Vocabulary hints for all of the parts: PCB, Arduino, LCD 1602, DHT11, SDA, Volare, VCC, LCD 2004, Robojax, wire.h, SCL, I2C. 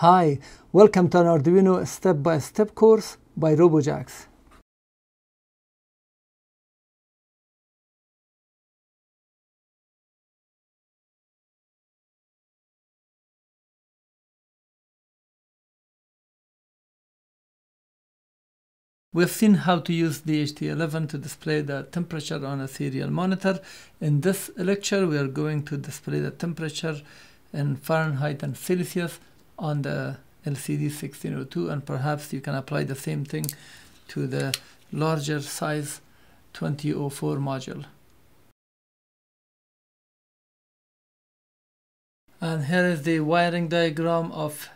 Hi, welcome to an Arduino step-by-step course by Robojax. We've seen how to use DHT11 to display the temperature on a serial monitor. In this lecture, we are going to display the temperature in Fahrenheit and Celsius on the LCD 1602, and perhaps you can apply the same thing to the larger size 2004 module. And here is the wiring diagram of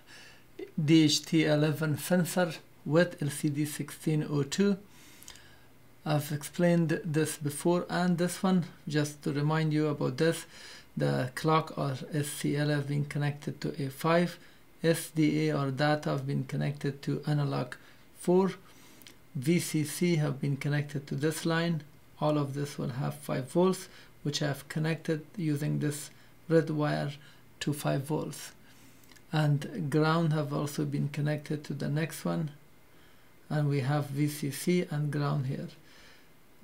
DHT11 sensor with LCD 1602. I've explained this before and this one. Just to remind you about this, the clock or SCL has been connected to A5. SDA or data have been connected to analog 4. VCC have been connected to this line. All of this will have 5 volts, which I have connected using this red wire to 5 volts. And ground have also been connected to the next one. And we have VCC and ground here.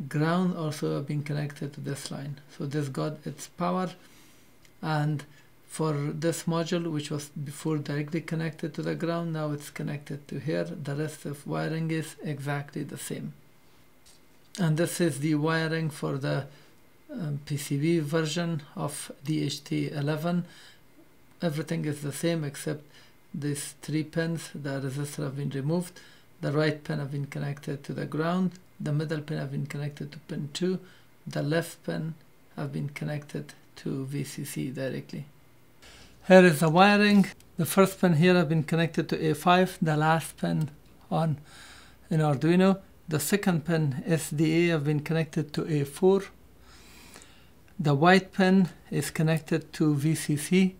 Ground also have been connected to this line. So this got its power. And for this module, which was before directly connected to the ground, now it's connected to here. The rest of wiring is exactly the same. And this is the wiring for the PCB version of DHT11. Everything is the same except these 3 pins. The resistor have been removed. The right pin have been connected to the ground. The middle pin have been connected to pin 2. The left pin have been connected to VCC directly. Here is the wiring. The first pin here have been connected to A5, the last pin on in Arduino. The second pin SDA have been connected to A4. The white pin is connected to VCC.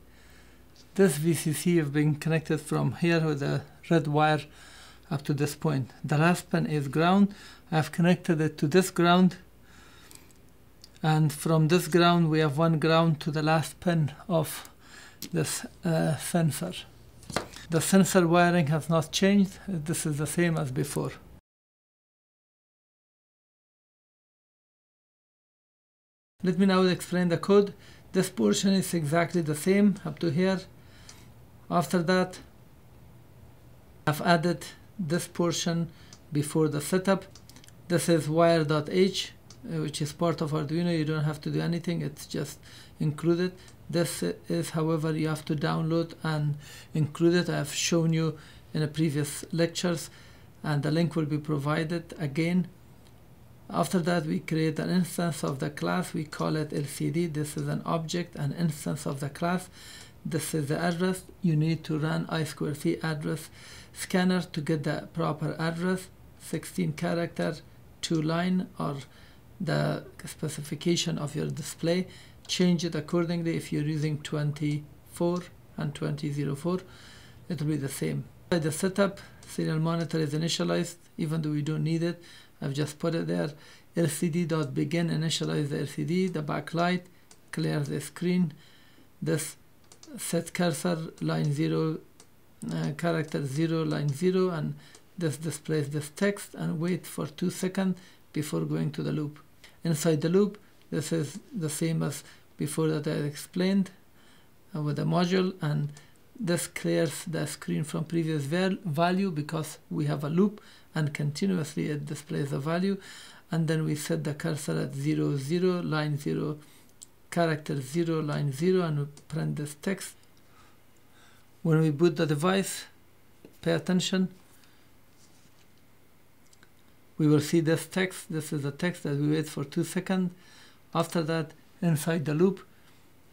This VCC have been connected from here with a red wire up to this point. The last pin is ground. I've connected it to this ground. And from this ground we have one ground to the last pin of this sensor. The sensor wiring has not changed. This is the same as before. Let me now explain the code. This portion is exactly the same up to here. After that, I've added this portion before the setup. This is wire.h, which is part of Arduino. You don't have to do anything, it's just included. This is, however, you have to download and include it. I have shown you in the previous lectures, and the link will be provided again. After that, we create an instance of the class. We call it LCD. This is an object, an instance of the class. This is the address. You need to run I2C address scanner to get the proper address, 16 character, 2 line, or the specification of your display. Change it accordingly. If you're using 2004 and 2004, it will be the same. By the setup, serial monitor is initialized, even though we don't need it. I've just put it there. LCD.begin initialize the LCD, the backlight, clear the screen. This set cursor line 0, character 0, line 0, and this displays this text, and wait for 2 seconds before going to the loop. Inside the loop, this is the same as before that I explained with the module, and this clears the screen from previous value because we have a loop and continuously it displays the value. And then we set the cursor at 0, 0, line 0, character 0, line 0, and we print this text. When we boot the device, pay attention. We will see this text. This is the text that we wait for 2 seconds. After that, inside the loop,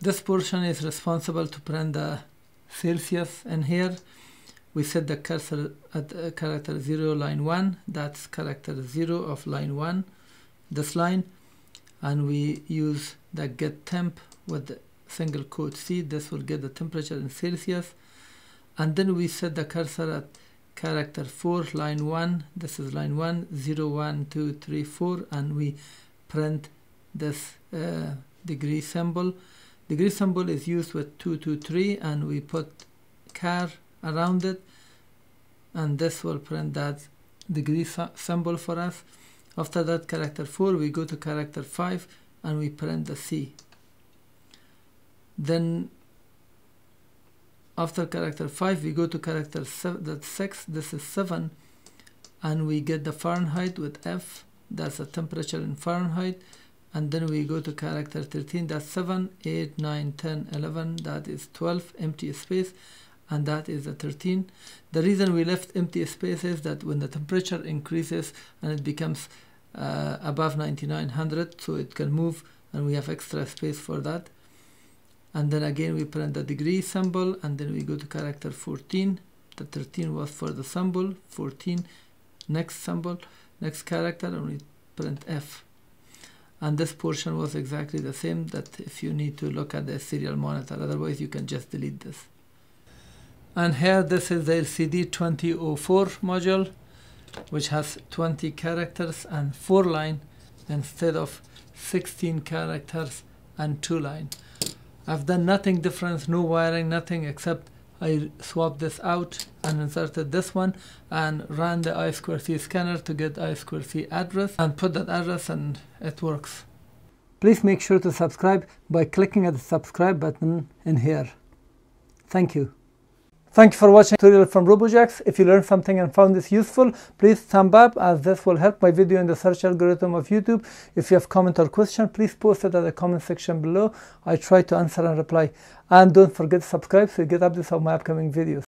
this portion is responsible to print the Celsius in here. We set the cursor at character 0, line 1. That's character 0 of line 1, this line. And we use the get temp with the single quote C. This will get the temperature in Celsius. And then we set the cursor at character 4, line 1. This is line 1, 0, 1, 2, 3, 4. And we print this degree symbol. Degree symbol is used with 223, and we put char around it, and this will print that degree symbol for us. After that, character 4, we go to character 5 and we print the C. Then after character 5 we go to character 6, this is 7, and we get the Fahrenheit with F, that's the temperature in Fahrenheit. And then we go to character 13, that's 7, 8, 9, 10, 11, that is 12, empty space, and that is the 13. The reason we left empty space is that when the temperature increases and it becomes above 9900, so it can move, and we have extra space for that. And then again we print the degree symbol, and then we go to character 14. The 13 was for the symbol, 14, next symbol, next character, and we print F. And this portion was exactly the same, that if you need to look at the serial monitor, otherwise you can just delete this. And here this is the LCD 2004 module, which has 20 characters and 4 line instead of 16 characters and 2 line. I've done nothing different, no wiring, nothing, except I swapped this out and inserted this one and ran the I2C scanner to get I2C address and put that address, and it works. Please make sure to subscribe by clicking at the subscribe button in here. Thank you. Thank you for watching tutorial from Robojax. If you learned something and found this useful, please thumb up, as this will help my video in the search algorithm of YouTube. If you have comment or question, please post it at the comment section below. I try to answer and reply. And don't forget to subscribe so you get updates of my upcoming videos.